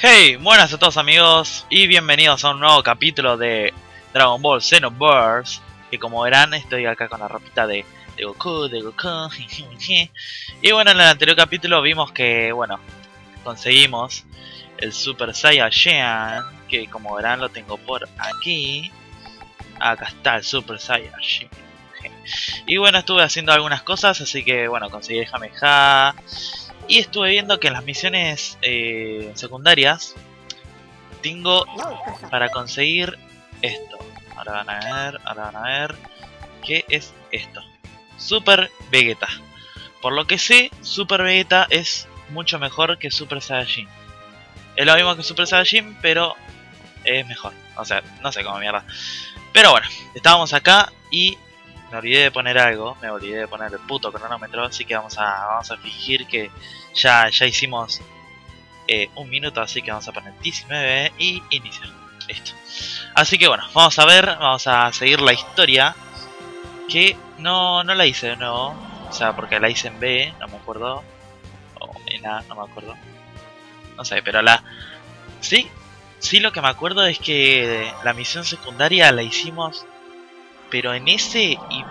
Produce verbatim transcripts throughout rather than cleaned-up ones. Hey, buenas a todos amigos y bienvenidos a un nuevo capítulo de Dragon Ball Xenoverse. Que como verán estoy acá con la ropita de, de Goku, de Goku. Y bueno, en el anterior capítulo vimos que, bueno, conseguimos el Super Saiyajin. Que como verán lo tengo por aquí. Acá está el Super Saiyajin. Y bueno, estuve haciendo algunas cosas, así que bueno, conseguí el Hameha. Y estuve viendo que en las misiones eh, secundarias tengo para conseguir esto. Ahora van a ver, ahora van a ver. ¿Qué es esto? Super Vegeta. Por lo que sé, Super Vegeta es mucho mejor que Super Saiyajin. Es lo mismo que Super Saiyajin, pero es mejor. O sea, no sé cómo mierda. Pero bueno, estábamos acá y me olvidé de poner algo, me olvidé de poner el puto cronómetro, así que vamos a, vamos a fingir que ya, ya hicimos eh, un minuto, así que vamos a poner diecinueve y iniciar. Listo. Así que bueno, vamos a ver, vamos a seguir la historia, que no, no la hice de nuevo, o sea, porque la hice en B, no me acuerdo, o en A, no me acuerdo, no sé, pero la... Sí, sí lo que me acuerdo es que la misión secundaria la hicimos... Pero en ese y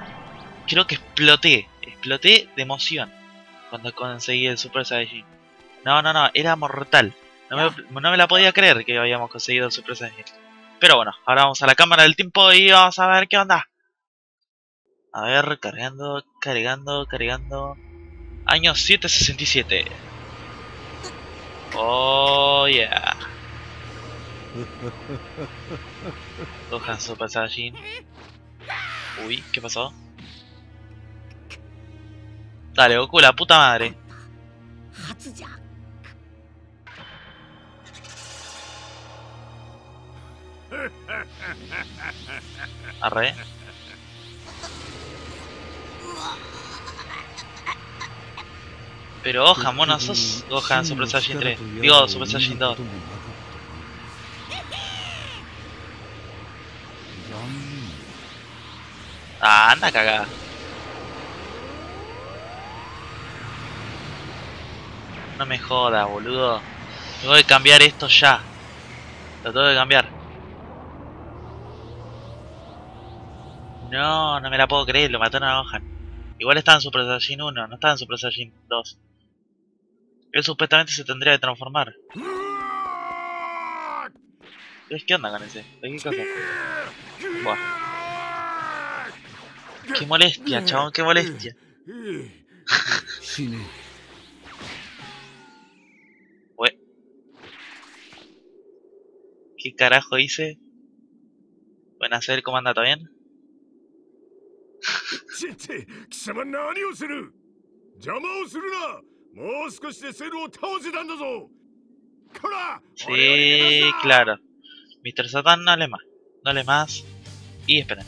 creo que exploté, exploté de emoción cuando conseguí el Super Saiyajin. No, no, no, era mortal. No me, no me la podía creer que habíamos conseguido el Super Saiyajin. Pero bueno, ahora vamos a la cámara del tiempo y vamos a ver qué onda. A ver, cargando, cargando, cargando. Año siete sesenta y siete. Oh, yeah. Gohan Super Saiyajin. Uy, ¿qué pasó? Dale, Goku, la puta madre. Arre. Pero Gohan, mono, sos Gohan Super Saiyajin tres. Digo, Super Saiyajin dos. Ah, anda cagada. No me jodas, boludo. Tengo que cambiar esto ya. Lo tengo que cambiar. No, no me la puedo creer. Lo mataron a Gohan. Igual estaba en Super Saiyajin uno, no estaba en Super Saiyajin dos. Él supuestamente se tendría que transformar. ¿Qué onda con ese? ¿Qué cosa? Buah. Qué molestia, chabón, qué molestia. Ué. ¿Qué carajo hice? Buenas, el comandante, ¿bien? Sí, claro. míster Satan, no le más. No le más. Y esperen.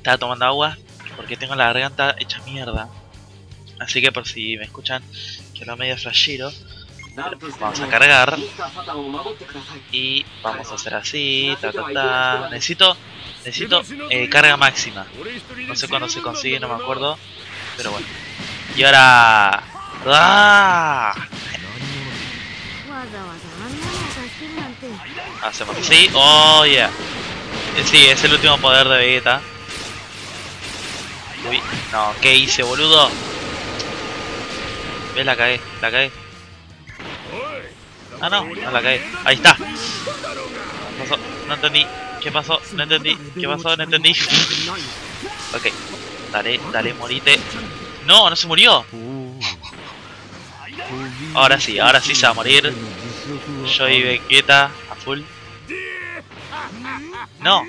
Estaba tomando agua porque tengo la garganta hecha mierda. Así que por si me escuchan, que lo medio flashero. Vamos a cargar. Y vamos a hacer así. Ta, ta, ta. Necesito, necesito eh, carga máxima. No sé cuándo se consigue, no me acuerdo. Pero bueno. Y ahora... ¡Ah! Hacemos así. ¡Oh, yeah! Sí, es el último poder de Vegeta. Uy, no, ¿qué hice, boludo? ¿Ves? La cagué, la cagué. Ah, no, no la cagué. Ahí está. ¿Qué pasó? No entendí. ¿Qué pasó? No entendí. ¿Qué pasó? No entendí. Ok. Dale, dale, morite. No, no se murió. Ahora sí, ahora sí se va a morir. Yo y Vegeta a full. No.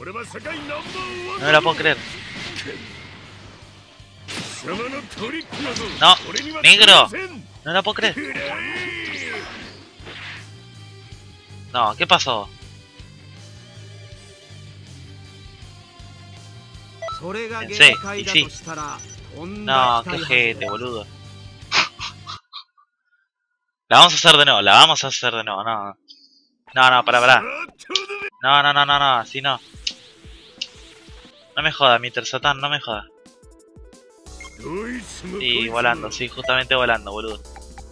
No me la puedo creer. No, negro. No me la puedo creer. No, ¿qué pasó? Pensé, y sí. No, qué gente, boludo. La vamos a hacer de nuevo, la vamos a hacer de nuevo, no. No, no, pará, pará. No, no, no, no, no, así no. No me joda, míster Satan, no me joda. Sí, volando, sí, justamente volando, boludo.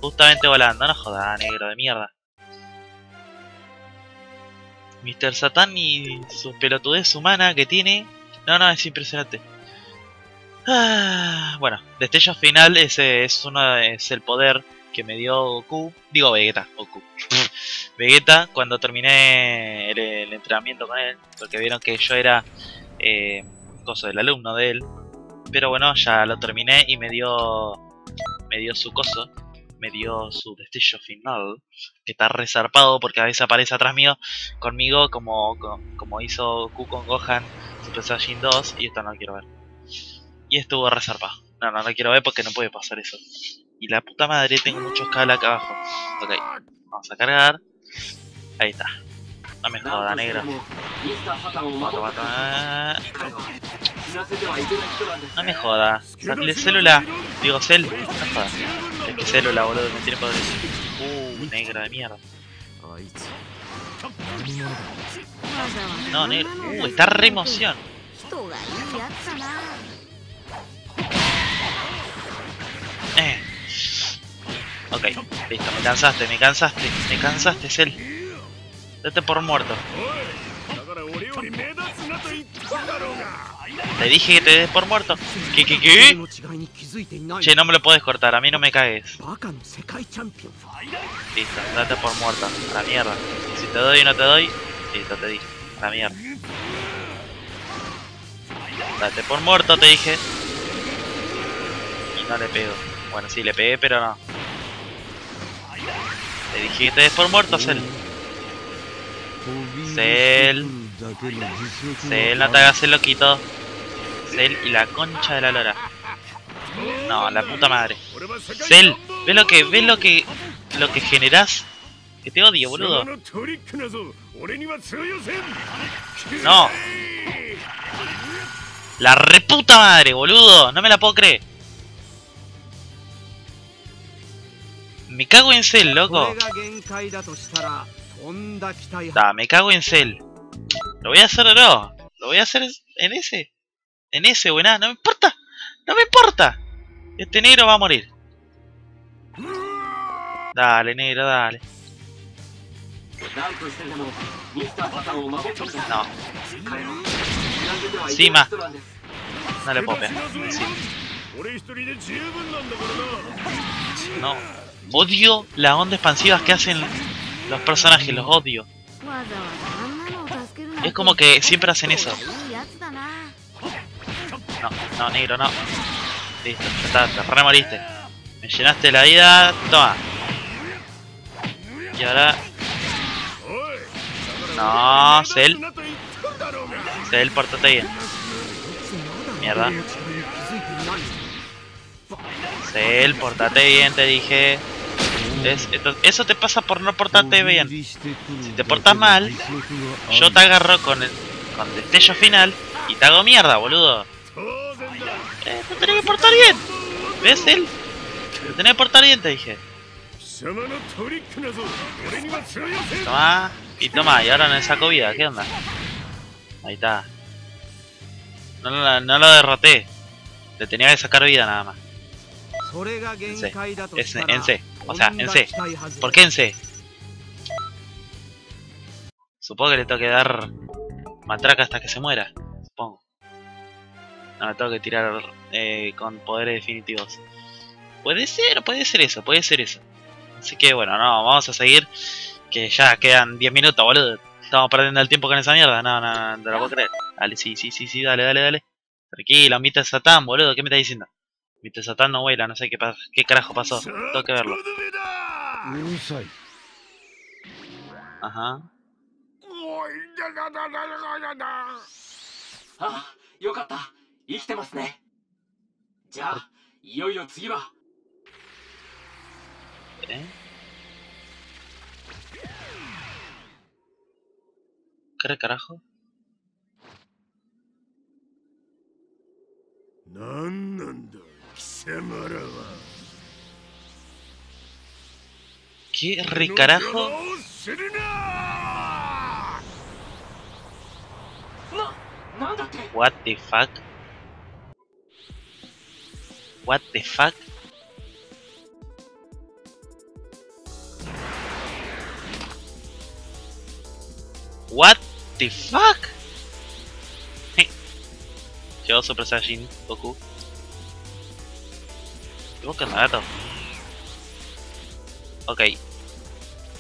Justamente volando, no jodas, negro de mierda. míster Satan y su pelotudez humana que tiene. No, no, es impresionante. Ah, bueno, destello final, ese es uno, es el poder que me dio Goku. Digo Vegeta, Goku. Vegeta, cuando terminé el, el entrenamiento con él, porque vieron que yo era eh, coso del alumno de él. Pero bueno, ya lo terminé y me dio. Me dio su coso. Me dio su destello final, que está resarpado porque a veces aparece atrás mío conmigo como, como, como hizo Goku con Gohan Super Saiyajin dos, y esto no lo quiero ver. Y estuvo resarpado. No, no lo quiero ver porque no puede pasar eso. Y la puta madre, tengo muchos cables acá abajo. Ok, vamos a cargar. Ahí está. No me joda, negro. Bato, bato. No me joda. Sacale célula. Digo, Cell. No joda. Es que célula, boludo, no tiene poder. Uh, negro de mierda. No, negro. Uh, está re emoción. Eh. Ok, listo, me cansaste, me cansaste, me cansaste, Cell. Date por muerto. Te dije que te des por muerto. ¿Qué, qué, qué? Che, no me lo puedes cortar, a mí no me cagues. Listo, date por muerto, a la mierda. Si te doy o no te doy, listo, te dije, a la mierda. Date por muerto, te dije. Y no le pego. Bueno, sí, le pegué, pero no. Te dije que te des por muerto, Cell. Cell. Cell, no te hagas el loquito. Cell y la concha de la lora. No, la puta madre. Cell, ¿ves lo que, ves lo que, lo que generás? Que te odio, boludo. No. La reputa madre, boludo. No me la puedo creer. Me cago en Cell, loco. Da, me cago en Cell. Lo voy a hacer o no. Lo voy a hacer en ese. En ese, buena. No me importa. No me importa. Este negro va a morir. Dale, negro, dale. No. Encima. No le puedo pegar. No. Odio las ondas expansivas que hacen los personajes. Los odio. Es como que siempre hacen eso. No, no, negro, no. Listo, ya está, te re moriste. Me llenaste la vida, toma. Y ahora... No, Cell. Cell, pórtate bien. Mierda. Cell, pórtate bien, te dije. Eso te pasa por no portarte bien. Si te portas mal, yo te agarro con el con destello final y te hago mierda, boludo. Eh, te tenés que portar bien. ¿Ves, Cell? Te tenés que portar bien, te dije. Toma, y toma, y ahora no le saco vida, ¿qué onda? Ahí está. No, no, no lo derroté. Le tenía que sacar vida nada más. En C. Es, en C. O sea, en C. ¿Por qué en C? Supongo que le tengo que dar matraca hasta que se muera. Supongo. No, le tengo que tirar eh, con poderes definitivos. Puede ser, puede ser eso, puede ser eso. Así que bueno, no, vamos a seguir. Que ya quedan diez minutos, boludo. Estamos perdiendo el tiempo con esa mierda. No, no, no, no te lo puedo creer. Dale, sí, sí, sí, sí, dale, dale, dale. Tranquilo, míster Satan, boludo, ¿qué me estás diciendo? míster Satan no vuela, no sé qué, qué carajo pasó. Tengo que verlo. Ajá. ¿Eh? ¿Qué carajo? ¿Qué recarajo? What the fuck? What the fuck? What the fuck? Yo, Super Saiyajin, Goku. Tengo que matarlo. Ok.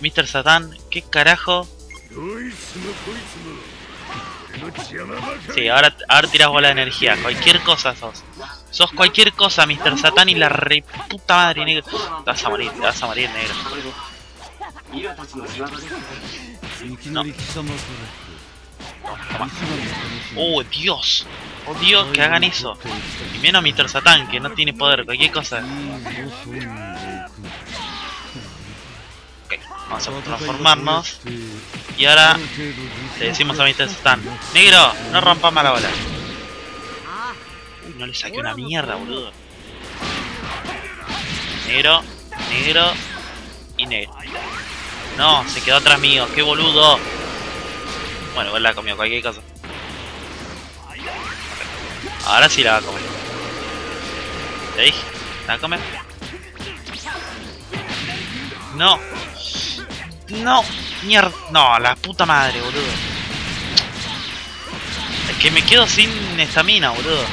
mister Satan, ¿qué carajo? Sí, ahora, ahora tirás bola de energía. Cualquier cosa sos. Sos cualquier cosa, mister Satan, y la re puta madre, negro. Te vas a morir, te vas a morir, negro. No. Oh, Dios. Oh, Dios, que hagan eso. Y menos mister Satan, que no tiene poder. Cualquier cosa. Vamos a transformarnos. Y ahora le decimos a mister Satan: negro, no rompa mala bola. Uy, no le saqué una mierda, boludo. Negro, negro y negro. No, se quedó atrás mío, qué boludo. Bueno, él la comió, cualquier cosa. Ahora sí la va a comer. ¿Te dije? ¿La va a comer? No. No, mierda, no, la puta madre, boludo. Es que me quedo sin estamina, boludo.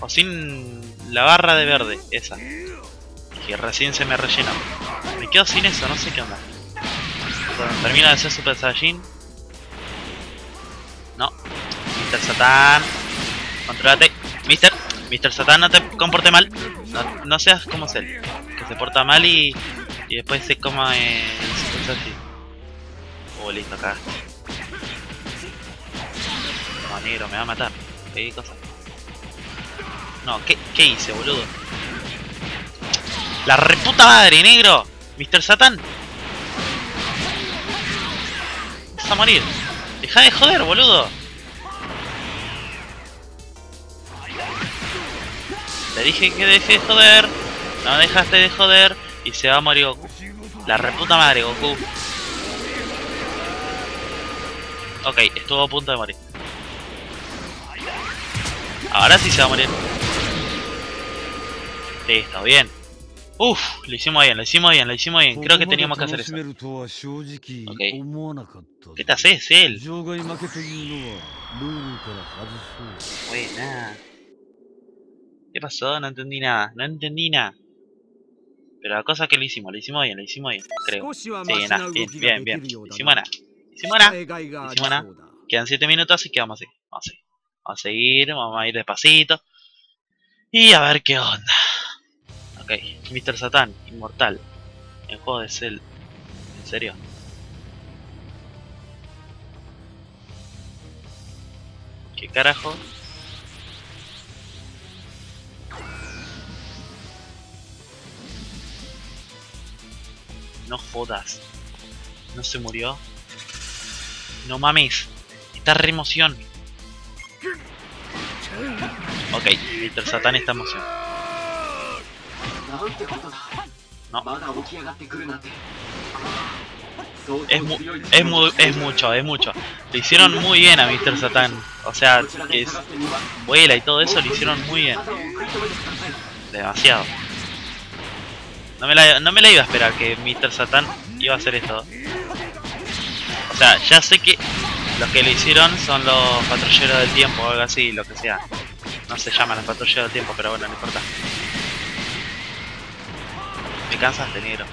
O sin la barra de verde, esa. Que recién se me rellenó. Me quedo sin eso, no sé qué onda. Cuando termina de ser Super Saiyajin. No, mister Satan, controlate. Mister, mister Satan, no te comporte mal. No, no seas como Cell, que se porta mal y, y después se coma el Super Saiyajin. Oh, listo, acá. No, negro, me va a matar. ¿Qué cosa? No, ¿qué, qué hice, boludo? ¡La reputa madre, negro! mister Satan. Vas a morir. Deja de joder, boludo. Le dije que deje de joder. No dejaste de joder. Y se va a morir Goku. La reputa madre, Goku. Ok, estuvo a punto de morir. Ahora sí se va a morir. Listo, bien. Uff, lo hicimos bien, lo hicimos bien, lo hicimos bien. Creo que teníamos que hacer eso. Ok. ¿Qué te haces, él? Buena. ¿Qué pasó? No entendí nada, no entendí nada. Pero la cosa es que lo hicimos, lo hicimos bien, lo hicimos bien. Creo. Sí, nada, bien, bien, bien. Lo hicimos nada. Hicimos nada, hicimos nada. Quedan siete minutos, así que vamos así. Vamos así. Vamos a seguir, vamos a ir despacito. Y a ver qué onda. Ok, mister Satan, inmortal. El juego de Cell. ¿En serio? ¿Qué carajo? No jodas. ¿No se murió? No mames, está re emoción. Ok, mister Satan está emoción. No. Es, mu es, mu es mucho, es mucho. Lo hicieron muy bien a mister Satan. O sea, que es vuela y todo eso, lo hicieron muy bien. Demasiado. No me la, no me la iba a esperar que mister Satan iba a hacer esto. O sea, ya sé que los que lo hicieron son los patrulleros del tiempo o algo así, lo que sea. No se llaman los patrulleros del tiempo, pero bueno, no importa. Me cansas, negro.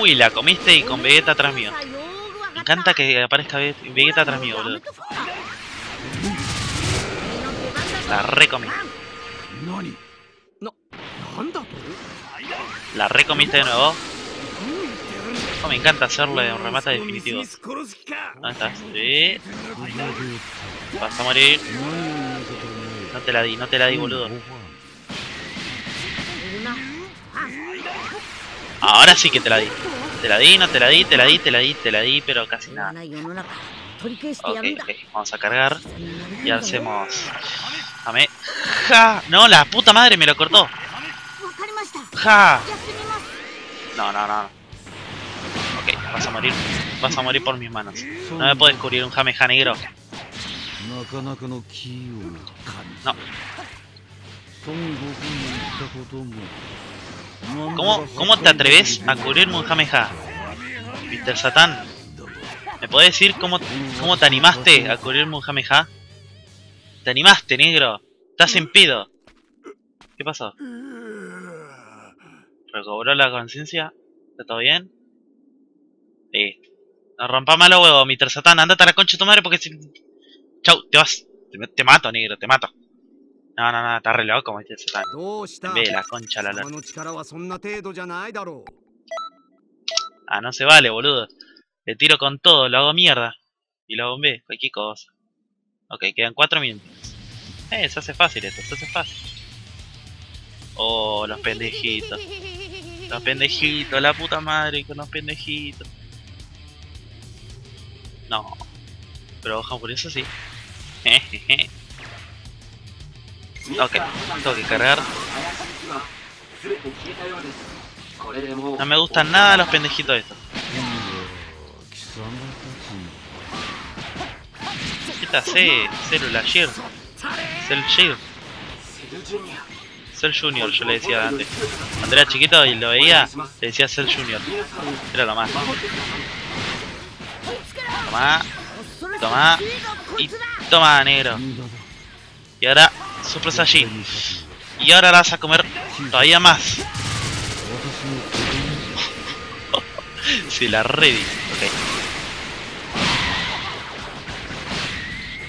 Uy, la comiste y con Vegeta atrás mío. Me encanta que aparezca Vegeta atrás mío, boludo. La recomí. La recomiste de nuevo. Oh, me encanta hacerle de un remate definitivo. ¿Dónde estás? Sí. Vas a morir. No te la di, no te la di, boludo. Ahora sí que te la di. Te la di, no te la di, te la di, te la di, te la di, pero casi nada. Ok, ok, vamos a cargar. Y hacemos... Hameha. No, la puta madre me lo cortó. Ja. No, no, no. Ok, vas a morir, vas a morir por mis manos. No me puedes cubrir un Hameha, negro. No. ¿Cómo, ¿Cómo te atreves a cubrirme un Hameha? mister Satan, ¿me podés decir cómo, cómo te animaste a cubrirme un Hameha? Te animaste, negro. Estás en pedo. ¿Qué pasó? ¿Recobró la conciencia? ¿Está todo bien? Listo. No rompa malo huevo, mister Satan. Andate a la concha de tu madre porque si... Chau, te vas. Te, te mato, negro, te mato. No, no, no, está re loco, mister Satan. Ve la concha, la la. Ah, no se vale, boludo. Le tiro con todo, lo hago mierda. Y lo bombé, cualquier cosa. Ok, quedan cuatro minutos. Eh, se hace fácil esto, se hace fácil. Oh, los pendejitos. Los pendejitos, la puta madre con los pendejitos. No. Pero Gohan por eso sí. Ok, tengo que cargar. No me gustan nada los pendejitos estos. C, Célula, Shield, Cell Shield, Cell Junior, yo le decía antes. Cuando era chiquito y lo veía, le decía Cell Junior. Era lo más. Toma, toma y toma, negro. Y ahora Super Saiyajin. Y ahora vas a comer todavía más. Si la ready, ok.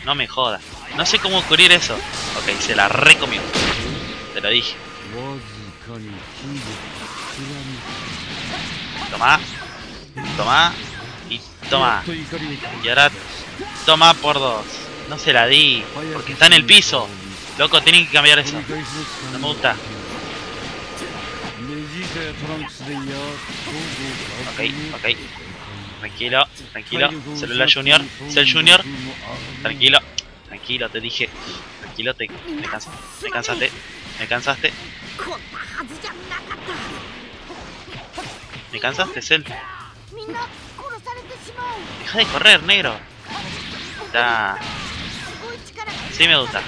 No me jodas. No sé cómo cubrir eso. Ok, se la recomió. Te lo dije. Toma. Toma. Y toma. Y ahora toma por dos. No se la di. Porque está en el piso. Loco, tienen que cambiar eso. No me gusta. Ok, ok. Tranquilo, tranquilo, Célula Junior, Cell Junior, tranquilo, tranquilo, te dije, tranquilo, te, me cansaste, me cansaste, me cansaste, me cansaste, Cell, deja de correr, negro, da, sí me gusta,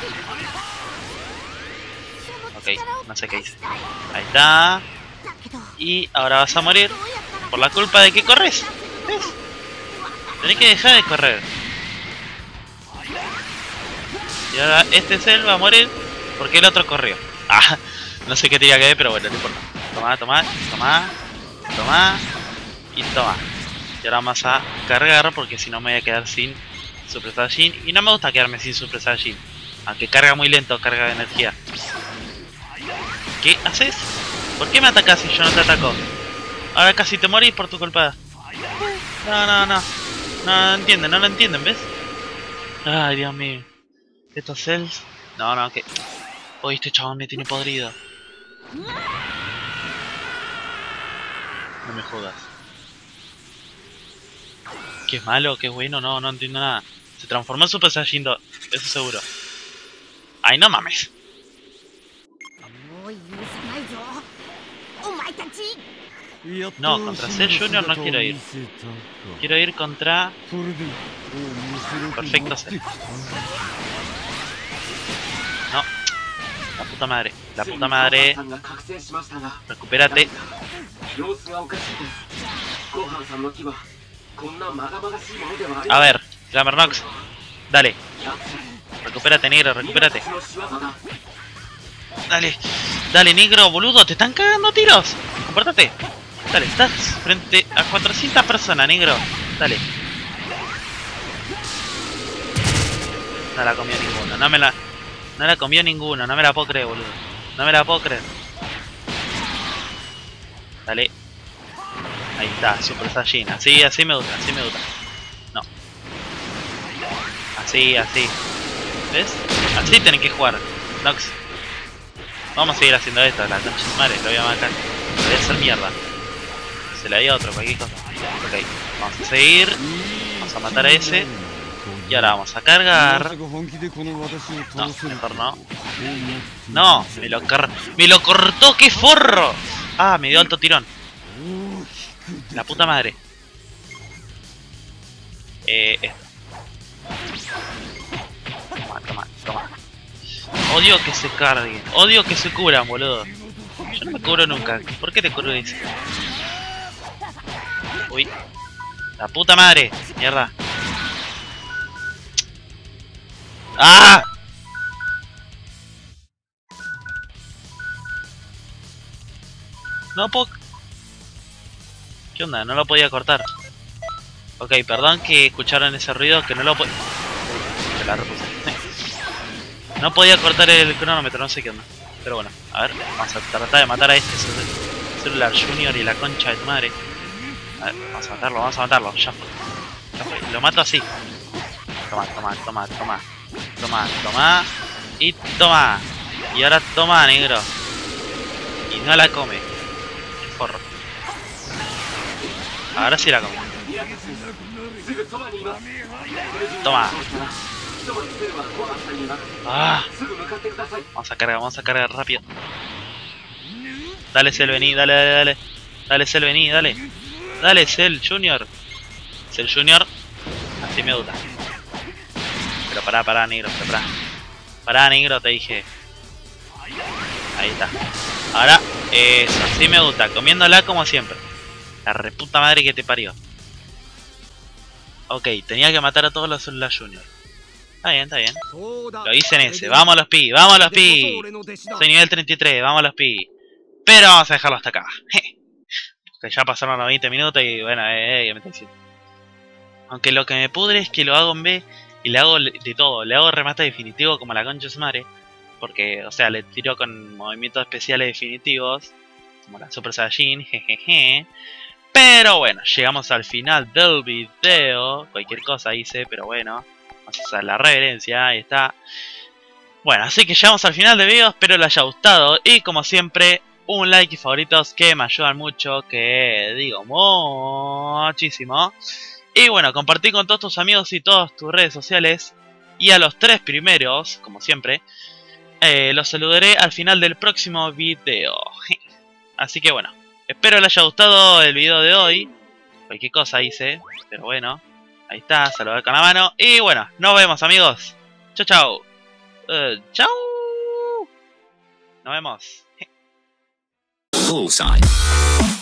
ok, no sé qué hice, ahí está, y ahora vas a morir por la culpa de que corres. ¿Ves? Tenés que dejar de correr. Y ahora este Cell va a morir porque el otro corrió. Ah, no sé qué tenía que ver, pero bueno, no importa. Toma, toma, toma, toma y toma. Y ahora vamos a cargar porque si no me voy a quedar sin Super Saiyajin. Y no me gusta quedarme sin Super Saiyajin. Aunque carga muy lento, carga de energía. ¿Qué haces? ¿Por qué me atacas si yo no te ataco? Ahora casi te morís por tu culpa. No, no, no. No lo entienden, no lo entienden, ¿ves? Ay, Dios mío. Estos Cells... No, no, que... Oye, este chabón me tiene podrido. No me jodas. ¿Qué es malo? ¿Qué es bueno? No, no entiendo nada. Se transformó en Super Saiyajin dos. Eso seguro. Ay, no mames. No, contra Cell Junior no quiero ir. Quiero ir contra... Perfecto Cell. No. La puta madre. La puta madre. Recupérate. A ver, Glamernox. Dale. Recupérate, negro, recupérate. Dale. Dale, negro, boludo. Te están cagando tiros. Compórtate. Dale, estás frente a cuatrocientas personas, negro. Dale. No la comió ninguno, no me la... No la comió ninguno, no me la puedo creer, boludo. No me la puedo creer. Dale. Ahí está, Super Saiyajin. Así, así me gusta, así me gusta. No. Así, así. ¿Ves? Así tienen que jugar, Nox. Vamos a seguir haciendo esto, la concha de madre, lo voy a matar. Lo voy a hacer mierda. Se le dio otro, cualquier cosa. Ok, vamos a seguir. Vamos a matar a ese. Y ahora vamos a cargar. No, mejor no. No, me lo, me lo cortó, qué forro. Ah, me dio alto tirón. La puta madre. Eh, esto. Toma, toma, toma. Odio que se carguen. Odio que se cubran, boludo. Yo no me cubro nunca. ¿Por qué te cubrís? Uy, La puta madre. Mierda. ¡Ah! No puedo... ¿Qué onda? No lo podía cortar. Ok, perdón que escucharon ese ruido, que no lo podía... No podía cortar el cronómetro, no sé qué onda. Pero bueno, a ver, vamos a tratar de matar a este celular junior y la concha de tu madre. A ver, vamos a matarlo, vamos a matarlo, ya fue. Ya fue. Lo mato así. Toma, toma, toma, toma. Toma, toma. Y toma. Y ahora toma, negro. Y no la come. Porro. Ahora sí la come. Toma. Ah. Vamos a cargar, vamos a cargar rápido. Dale, Cell, vení, dale, dale, dale. Dale, Cell, vení, dale. Dale, Cell Junior. Cell Junior. Así me gusta. Pero pará, pará, negro, pero pará. Pará, negro, te dije. Ahí está. Ahora, eso, así me gusta. Comiéndola como siempre. La reputa madre que te parió. Ok, tenía que matar a todos los Cell Junior. Está bien, está bien. Lo hice en ese. Vamos los pi, vamos los pi. Soy nivel treinta y tres, vamos los pi. Pero vamos a dejarlo hasta acá. Je. Porque ya pasaron los veinte minutos y bueno, eh, eh, me estoy aunque lo que me pudre es que lo hago en B y le hago de todo. Le hago remate definitivo como la concha de madre. Porque, o sea, le tiro con movimientos especiales definitivos. Como la Super Saiyajin, jejeje. Pero bueno, llegamos al final del video. Cualquier cosa hice, pero bueno. Vamos a hacer la reverencia, ahí está. Bueno, así que llegamos al final del video, espero les haya gustado. Y como siempre, un like y favoritos que me ayudan mucho, que digo muchísimo. Y bueno, compartí con todos tus amigos y todas tus redes sociales. Y a los tres primeros, como siempre, eh, los saludaré al final del próximo video. Así que bueno, espero les haya gustado el video de hoy. Cualquier cosa hice, pero bueno. Ahí está, saludar con la mano. Y bueno, nos vemos amigos. Chau, chau. Uh, chau. Nos vemos.